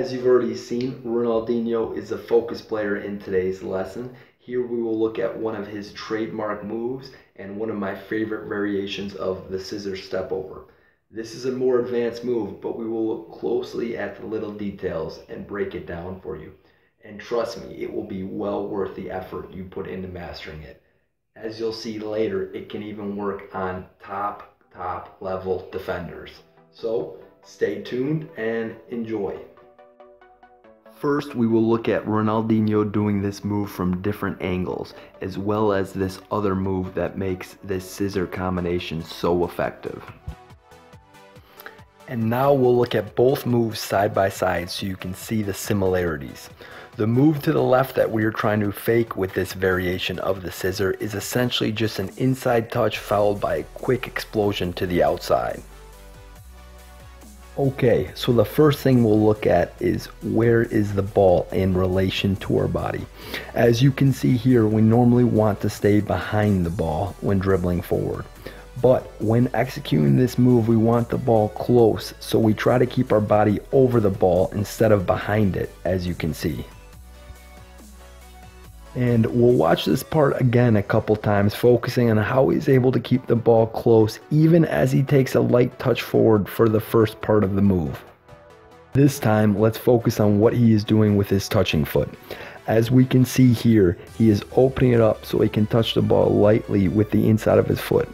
As you've already seen, Ronaldinho is a focus player in today's lesson. Here we will look at one of his trademark moves and one of my favorite variations of the scissor step over. This is a more advanced move, but we will look closely at the little details and break it down for you. And trust me, it will be well worth the effort you put into mastering it. As you'll see later, it can even work on top level defenders. So stay tuned and enjoy. First, we will look at Ronaldinho doing this move from different angles, as well as this other move that makes this scissor combination so effective. And now we'll look at both moves side by side so you can see the similarities. The move to the left that we are trying to fake with this variation of the scissor is essentially just an inside touch followed by a quick explosion to the outside. Okay, so the first thing we'll look at is where is the ball in relation to our body. As you can see here, we normally want to stay behind the ball when dribbling forward. But when executing this move, we want the ball close, so we try to keep our body over the ball instead of behind it, as you can see. And we'll watch this part again a couple times, focusing on how he's able to keep the ball close even as he takes a light touch forward for the first part of the move. This time, let's focus on what he is doing with his touching foot. As we can see here, he is opening it up so he can touch the ball lightly with the inside of his foot.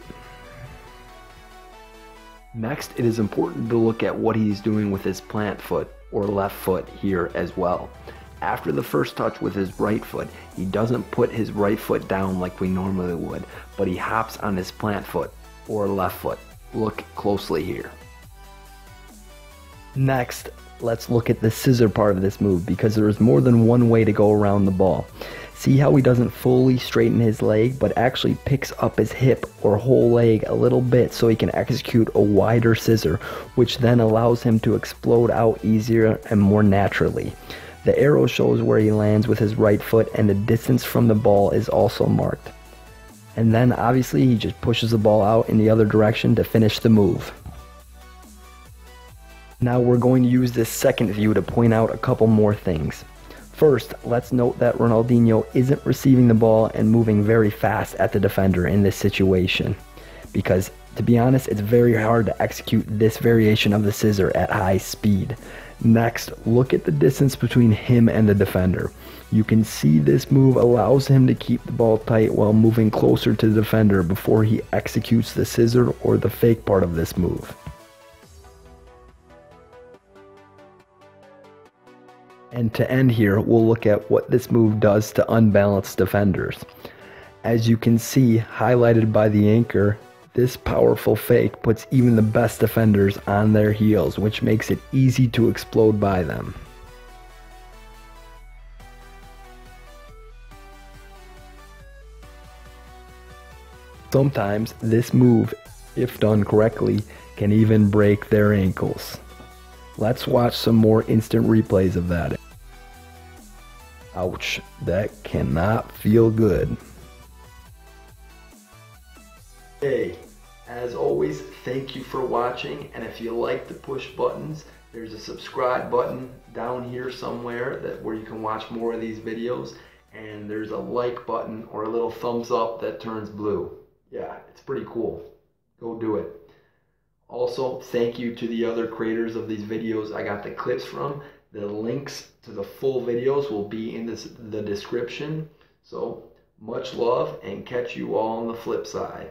Next, it is important to look at what he's doing with his plant foot or left foot here as well. After the first touch with his right foot, he doesn't put his right foot down like we normally would, but he hops on his plant foot or left foot. Look closely here. Next, let's look at the scissor part of this move because there is more than one way to go around the ball. See how he doesn't fully straighten his leg, but actually picks up his hip or whole leg a little bit so he can execute a wider scissor, which then allows him to explode out easier and more naturally. The arrow shows where he lands with his right foot, and the distance from the ball is also marked. And then obviously he just pushes the ball out in the other direction to finish the move. Now we're going to use this second view to point out a couple more things. First, let's note that Ronaldinho isn't receiving the ball and moving very fast at the defender in this situation, because to be honest, it's very hard to execute this variation of the scissor at high speed. Next, look at the distance between him and the defender. You can see this move allows him to keep the ball tight while moving closer to the defender before he executes the scissor or the fake part of this move. And to end here, we'll look at what this move does to unbalanced defenders. As you can see, highlighted by the anchor, this powerful fake puts even the best defenders on their heels, which makes it easy to explode by them. Sometimes this move, if done correctly, can even break their ankles. Let's watch some more instant replays of that. Ouch, that cannot feel good. Hey, as always, thank you for watching, and if you like the push buttons, there's a subscribe button down here somewhere where you can watch more of these videos, and there's a like button or a little thumbs up that turns blue. Yeah, it's pretty cool. Go do it. Also, thank you to the other creators of these videos I got the clips from. The links to the full videos will be in the description. So, much love and catch you all on the flip side.